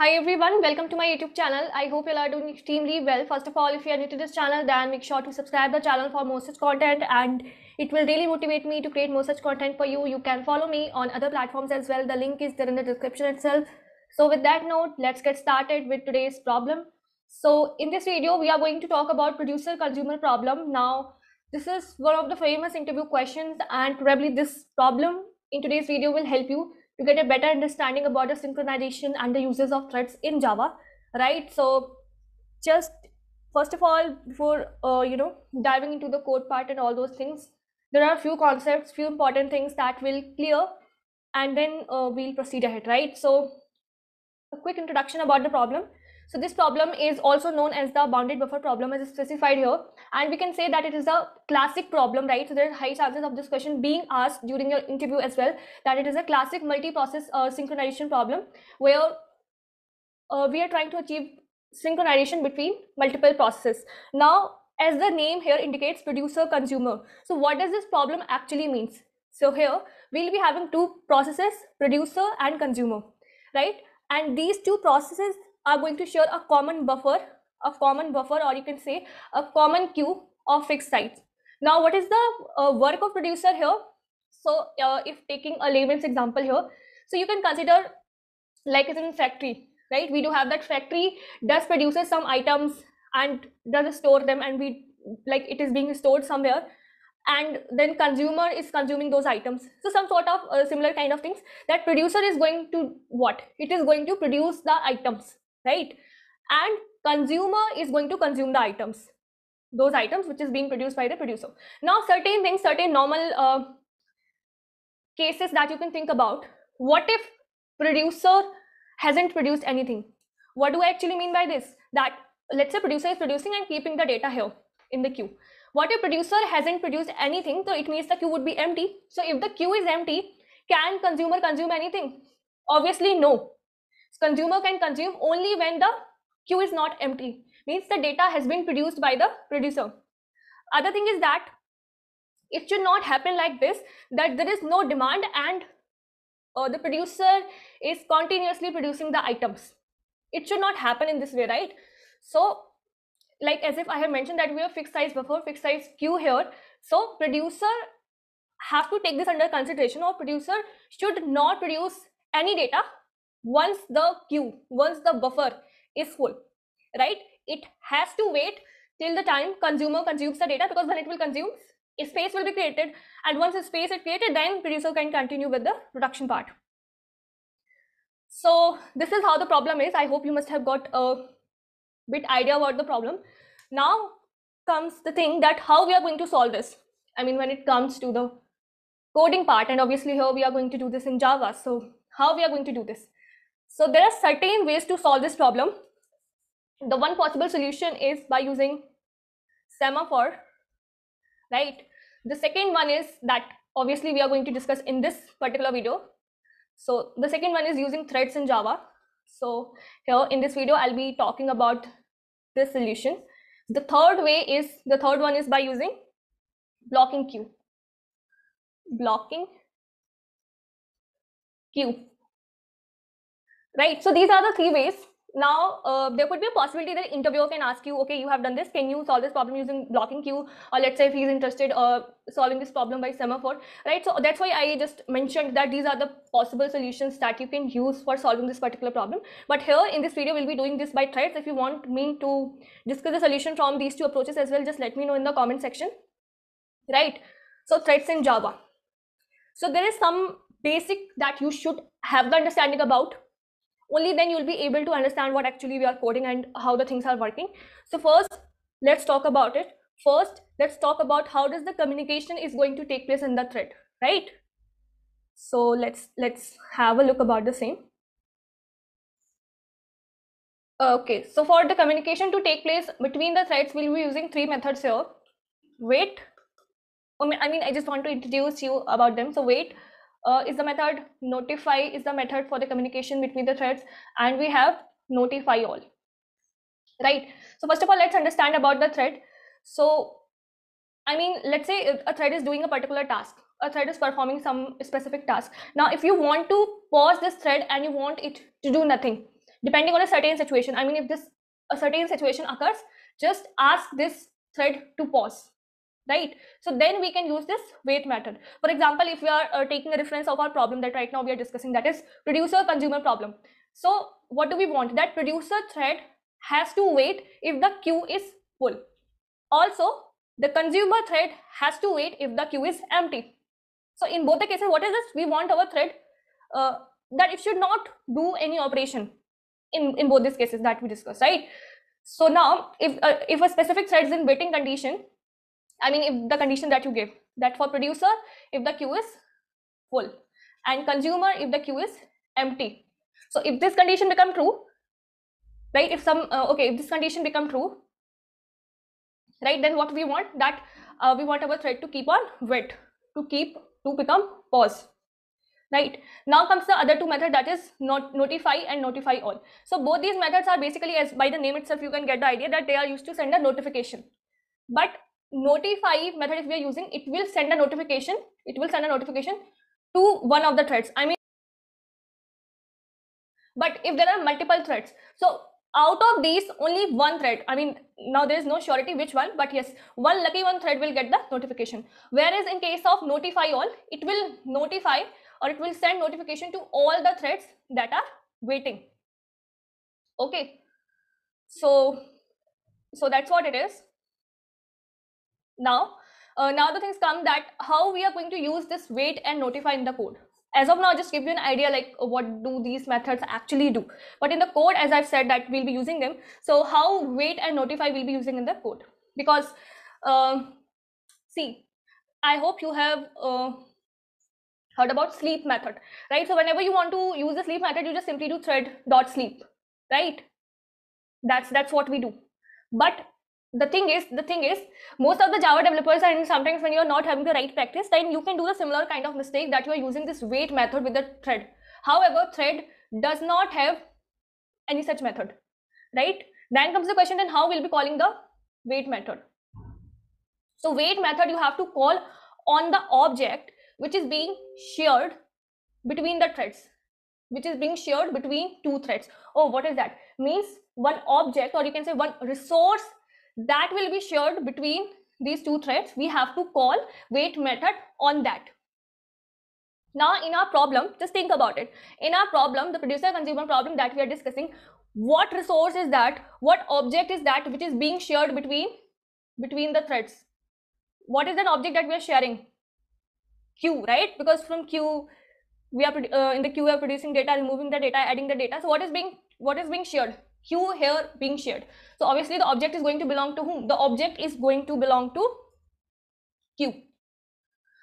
Hi everyone, welcome to my YouTube channel. I hope you all are doing extremely well. First of all, if you are new to this channel, then make sure to subscribe the channel for more such content, and it will really motivate me to create more such content for you. You can follow me on other platforms as well. The link is there in the description itself. So with that note, let's get started with today's problem. So in this video, we are going to talk about producer-consumer problem. Now, this is one of the famous interview questions, and probably this problem in today's video will help you to get a better understanding about the synchronization and the uses of threads in Java, right? So just first of all, before diving into the code part and all those things, there are a few concepts, few important things that will clear, and then we'll proceed ahead, right? So a quick introduction about the problem. So this problem is also known as the bounded buffer problem, as specified here, and we can say that it is a classic problem, right? So there are high chances of this question being asked during your interview as well, that it is a classic multi-process synchronization problem, where we are trying to achieve synchronization between multiple processes. Now, as the name here indicates, producer-consumer. So what does this problem actually means? So here we'll be having two processes, producer and consumer, right? And these two processes are going to share a common buffer, or you can say a common queue of fixed sites. Now, what is the work of producer here? So if taking a layman's example here, so you can consider like it's in factory, right? We do have that factory does produces some items and does store them, and we like it is being stored somewhere, and then consumer is consuming those items. So some sort of similar kind of things, that producer is going to what? It is going to produce the items, right? And consumer is going to consume the items, those items which is being produced by the producer. Now, certain things, certain normal cases that you can think about. What if producer hasn't produced anything? What do I actually mean by this? That let's say producer is producing and keeping the data here in the queue. What if producer hasn't produced anything? So it means the queue would be empty. So if the queue is empty, can consumer consume anything? Obviously, no. Consumer can consume only when the queue is not empty, means the data has been produced by the producer. Other thing is that it should not happen like this, that there is no demand and the producer is continuously producing the items. It should not happen in this way, right? So like as if I have mentioned that we have fixed size buffer, fixed size queue here. So producer have to take this under consideration, or producer should not produce any data once the queue, once the buffer is full, right? It has to wait till the time consumer consumes the data, because when it will consume, a space will be created, and once a space is created, then producer can continue with the production part. So this is how the problem is. I hope you must have got a bit idea about the problem. Now comes the thing that how we are going to solve this. I mean, when it comes to the coding part, and obviously here we are going to do this in Java. So how we are going to do this? So there are certain ways to solve this problem. The one possible solution is by using semaphore, right? The second one is that obviously we are going to discuss in this particular video. So the second one is using threads in Java. So here in this video, I'll be talking about this solution. The third way is, the third one is by using blocking queue. Right, so these are the three ways. Now, there could be a possibility that interviewer can ask you, okay, you have done this, can you solve this problem using blocking queue? Or let's say if he's interested solving this problem by semaphore, right? So that's why I just mentioned that these are the possible solutions that you can use for solving this particular problem. But here in this video, we'll be doing this by threads. If you want me to discuss the solution from these two approaches as well, just let me know in the comment section, right? So threads in Java. So there is some basic that you should have the understanding about. Only then you'll be able to understand what actually we are coding and how the things are working. So first, let's talk about it. First, let's talk about how does the communication is going to take place in the thread, right? So let's have a look about the same. Okay, so for the communication to take place between the threads, we'll be using three methods here. Wait, I just want to introduce you about them. So wait is the method, notify is the method for the communication between the threads, and we have notify all, right? So first of all, let's understand about the thread. So let's say a thread is doing a particular task, a thread is performing some specific task. Now if you want to pause this thread and you want it to do nothing, depending on a certain situation. I mean, if this a certain situation occurs, just ask this thread to pause, right? So then we can use this wait method. For example, if we are taking a reference of our problem that right now we are discussing, that is producer consumer problem. So what do we want? That producer thread has to wait if the queue is full. Also, the consumer thread has to wait if the queue is empty. So in both the cases, what is this? We want our thread that it should not do any operation in both these cases that we discussed, right? So now if a specific thread is in waiting condition, I mean, if the condition that you give, that for producer, if the queue is full, and consumer, if the queue is empty. So if this condition become true, right? If if this condition become true, right? Then what we want, that we want our thread to keep on wait, to become pause, right? Now comes the other two methods, that is notify and notify all. So both these methods are basically, as by the name itself, you can get the idea that they are used to send a notification. But notify method, if we are using, it will send a notification. It will send a notification to one of the threads. I mean, but if there are multiple threads, so out of these only one thread, I mean, now there is no surety which one, but yes, one lucky one thread will get the notification. Whereas in case of notify all, it will notify, or it will send notification to all the threads that are waiting. Okay, so that's what it is. Now now the things come, that how we are going to use this wait and notify in the code. As of now, I'll just give you an idea like what do these methods actually do, but in the code, as I've said, that we'll be using them. So how wait and notify will be using in the code, because see, I hope you have heard about sleep method, right? So whenever you want to use the sleep method, you just simply do thread dot sleep, right? That's what we do. But the thing is, most of the Java developers, and sometimes when you're not having the right practice, then you can do a similar kind of mistake, that you're using this wait method with the thread. However, thread does not have any such method, right? Then comes the question, then how we'll be calling the wait method. So wait method, you have to call on the object which is being shared between the threads, which is being shared between two threads. Oh, what is that? Means one object, or you can say one resource, that will be shared between these two threads. We have to call wait method on that. Now in our problem, just think about it. In our problem, the producer consumer problem that we are discussing, what resource is that, what object is that which is being shared between the threads? What is an object that we are sharing? Queue, right? Because from queue we are in the queue we are producing data, removing the data, adding the data. So what is being shared? Queue here being shared. So obviously the object is going to belong to whom? The object is going to belong to queue.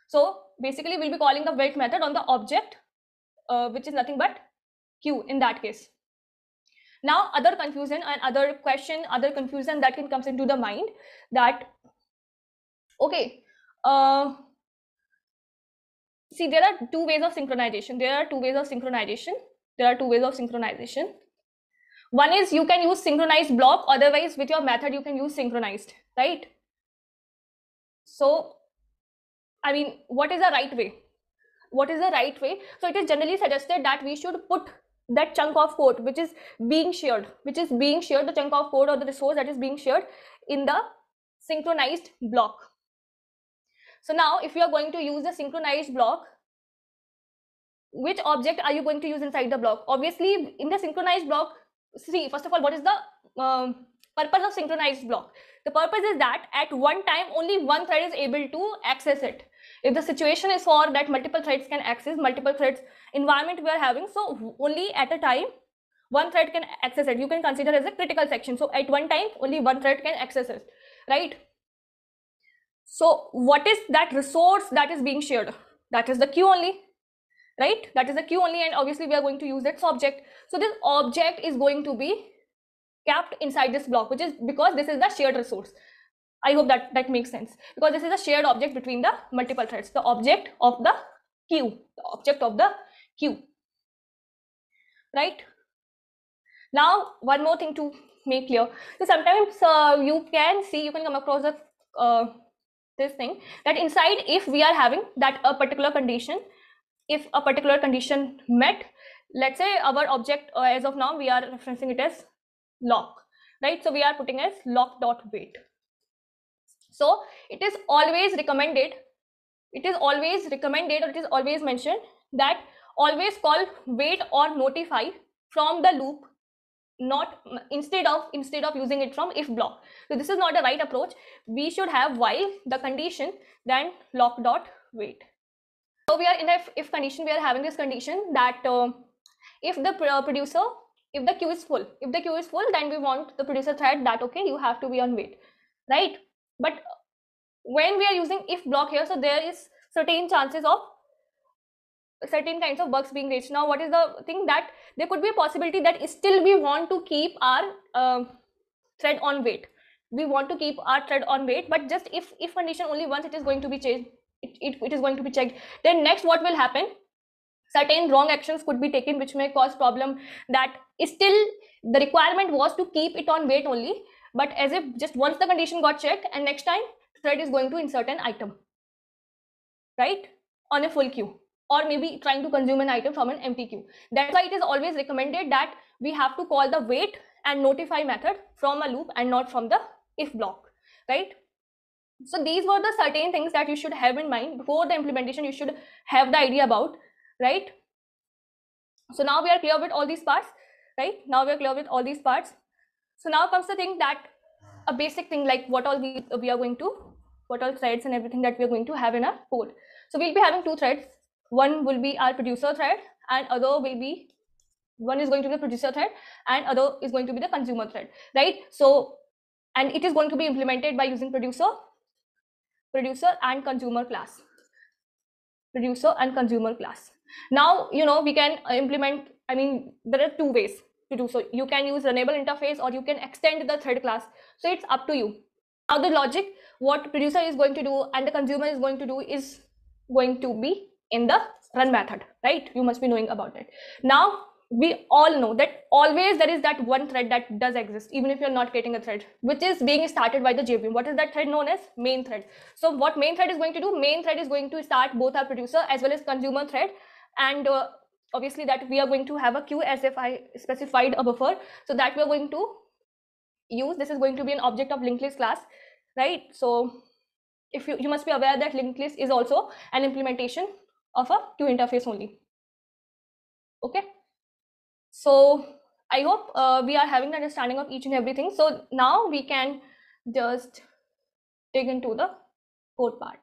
So basically we'll be calling the wait method on the object which is nothing but queue in that case. Now other confusion and other confusion that comes into the mind, that okay, see, there are two ways of synchronization. One is you can use synchronized block, otherwise with your method you can use synchronized, right? So I mean, what is the right way? So it is generally suggested that we should put that chunk of code which is being shared, the chunk of code or the resource that is being shared, in the synchronized block. So now if you are going to use the synchronized block, which object are you going to use inside the block? Obviously in the synchronized block, see, first of all, what is the purpose of synchronized block? The purpose is that at one time only one thread is able to access it. If the situation is for that multiple threads can access, multiple threads environment we are having, so only at a time one thread can access it. You can consider as a critical section. So at one time only one thread can access it, right? So what is that resource that is being shared? That is the queue only, right? That is the queue only, and obviously we are going to use that object. So this object is going to be kept inside this block, which is because this is the shared resource. I hope that makes sense, because this is a shared object between the multiple threads, the object of the queue, right? Now one more thing to make clear. So sometimes you can come across the this thing, that inside, if we are having that a particular condition met, Let's say our object, as of now we are referencing it as lock, right? So we are putting as lock.wait. So it is always recommended, or it is always mentioned that always call wait or notify from the loop, not instead of using it from if block. So this is not the right approach. We should have while the condition, then lock.wait. So we are in a if condition, we are having this condition that if the producer, if the queue is full, then we want the producer thread that okay, you have to be on wait, right? But when we are using if block here, so there is certain chances of certain kinds of bugs being reached. Now what is the thing, that there could be a possibility that still we want to keep our thread on wait, but just if condition only once it is going to be changed, it is going to be checked. Then next what will happen, certain wrong actions could be taken which may cause problem, that still the requirement was to keep it on wait only, but as if just once the condition got checked and next time thread is going to insert an item, right, on a full queue, or maybe trying to consume an item from an empty queue. That's why it is always recommended that we have to call the wait and notify method from a loop and not from the if block, right? So these were the certain things that you should have in mind before the implementation. You should have the idea about, right? So now we are clear with all these parts, right? So now comes the thing that a basic thing like what all we are going to, what all threads and everything that we are going to have in our code. So we'll be having two threads. One will be our producer thread, and other will be, one is going to be the producer thread and other is going to be the consumer thread, right? So, and it is going to be implemented by using producer and consumer class, Now, you know, we can implement, I mean, there are two ways to do so. You can use runnable interface or you can extend the thread class. So it's up to you. Now the logic, what producer is going to do and the consumer is going to do is going to be in the run method, right? You must be knowing about it. Now we all know that always there is that one thread that does exist, even if you're not creating a thread, which is being started by the JVM. What is that thread known as? Main thread. So what main thread is going to do? Main thread is going to start both our producer as well as consumer thread, and obviously that we are going to have a queue as if I specified a buffer. So that we are going to use, this is going to be an object of linked list class, right? So if you must be aware that linked list is also an implementation of a queue interface only. Okay, so I hope we are having the understanding of each and everything. So now we can just dig into the code part.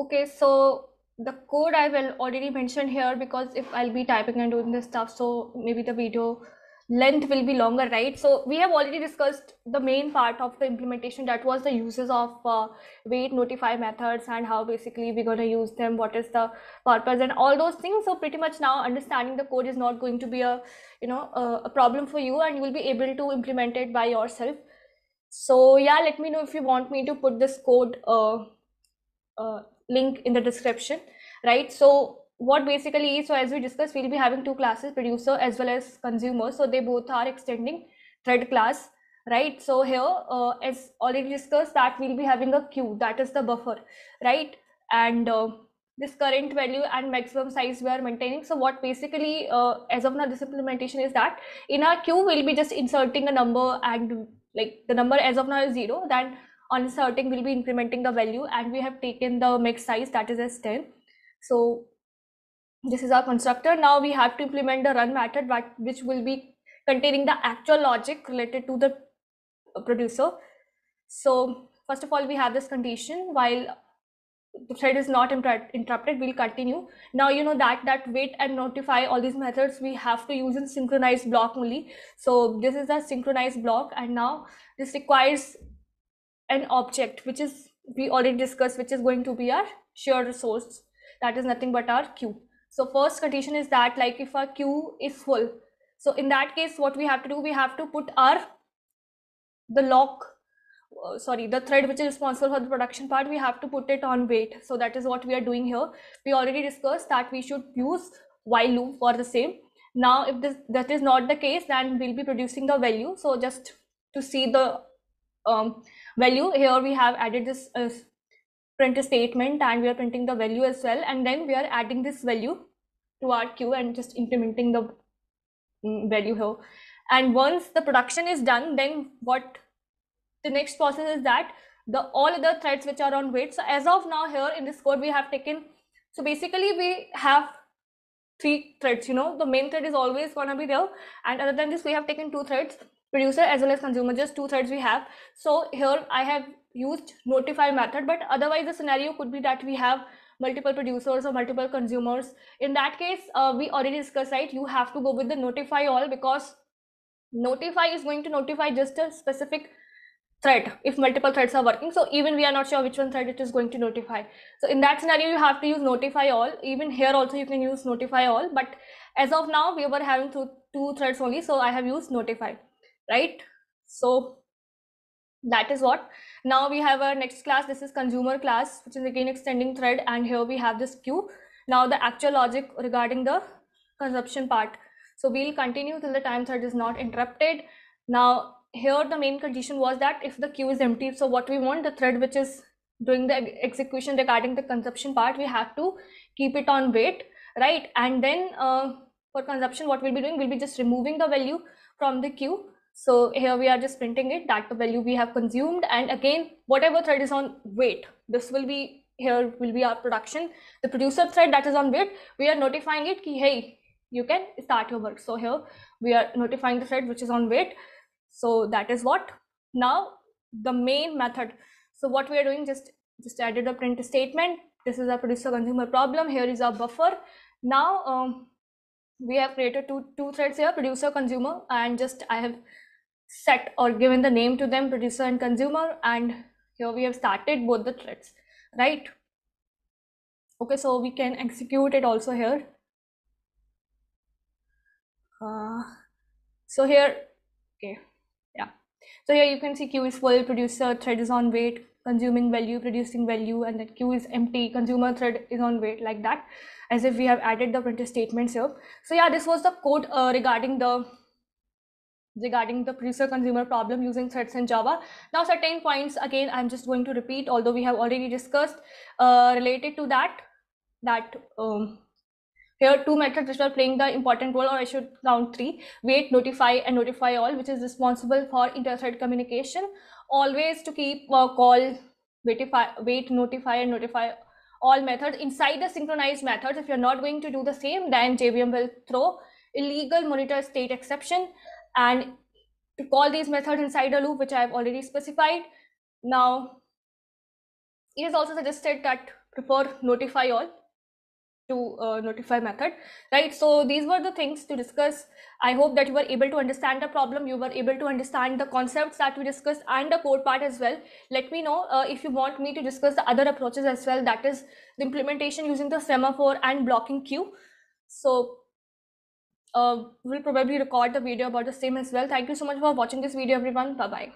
Okay, so the code I will already mention here, because if I'll be typing and doing this stuff, so maybe the video length will be longer, right? So we have already discussed the main part of the implementation, that was the uses of wait, notify methods, and how basically we're going to use them, what is the purpose and all those things. So pretty much now understanding the code is not going to be a, you know, a problem for you, and you will be able to implement it by yourself. So yeah, let me know if you want me to put this code link in the description, right? So what basically is, so as we discussed, we'll be having two classes, producer as well as consumer. So they both are extending thread class, right? So here, as already discussed, that we'll be having a queue, that is the buffer, right? And this current value and maximum size we are maintaining. So what basically, as of now, this implementation is that in our queue, we'll be just inserting a number, and like the number as of now is 0. Then on inserting, we'll be incrementing the value, and we have taken the max size, that is as 10. So this is our constructor. Now we have to implement the run method, which will be containing the actual logic related to the producer. So first of all, we have this condition, while the thread is not interrupted, we'll continue. Now you know that wait and notify, all these methods we have to use in synchronized block only. So this is a synchronized block, and now this requires an object, which is we already discussed, which is going to be our shared resource, that is nothing but our queue. So first condition is that, like, if our queue is full, so in that case, what we have to do, we have to put the thread which is responsible for the production part, we have to put it on wait. So that is what we are doing here. We already discussed that we should use while loop for the same. Now, if that is not the case, then we'll be producing the value. So just to see the value here, we have added this print statement, and we are printing the value as well, and then we are adding this value to our queue and just implementing the value here. And once the production is done, then what the next process is that the all other threads which are on wait. So as of now here in this code we have taken, so basically we have three threads, you know, the main thread is always gonna be there, and other than this we have taken two threads, producer as well as consumer, just two threads we have. So here I have used notify method, but otherwise the scenario could be that we have multiple producers or multiple consumers. In that case we already discussed, right, you have to go with the notify all, because notify is going to notify just a specific thread if multiple threads are working. So even we are not sure which one thread it is going to notify. So in that scenario you have to use notify all. Even here also you can use notify all, but as of now we were having two threads only, so I have used notify, right? So that is what. Now we have our next class, this is consumer class, which is again extending thread, and here we have this queue. Now the actual logic regarding the consumption part, so we'll continue till the time thread is not interrupted. Now here the main condition was that if the queue is empty, so what we want, the thread which is doing the execution regarding the consumption part, we have to keep it on wait, right? And then for consumption what we'll be doing, we'll be just removing the value from the queue. So here we are just printing it that the value we have consumed, and again whatever thread is on wait, this will be, here will be our production. The producer thread that is on wait, we are notifying it ki, hey, you can start your work. So here we are notifying the thread which is on wait. So that is what. Now the main method, so what we are doing, just added a print statement. This is our producer consumer problem. Here is our buffer. Now we have created two threads here, producer consumer, and just I have set or given the name to them, producer and consumer, and here we have started both the threads, right? Okay, so we can execute it also here. So here, okay, yeah, so here you can see queue is full, producer thread is on wait, consuming value, producing value, and that queue is empty, consumer thread is on wait, like that, as if we have added the print statements here. So yeah, this was the code regarding the producer consumer problem using threads in Java. Now certain points again I'm just going to repeat, although we have already discussed related to that here two methods which are playing the important role, or I should count three: wait, notify, and notify all, which is responsible for inter-thread communication. Always to keep call wait, notify, and notify all methods inside the synchronized methods. If you're not going to do the same, then JVM will throw illegal monitor state exception, and to call these methods inside a loop, which I have already specified. Now, it is also suggested that prefer notify all to notify method, right? So these were the things to discuss. I hope that you were able to understand the problem, you were able to understand the concepts that we discussed, and the code part as well. Let me know if you want me to discuss the other approaches as well, that is the implementation using the semaphore and blocking queue. So we'll probably record the video about the same as well. Thank you so much for watching this video, everyone. Bye bye.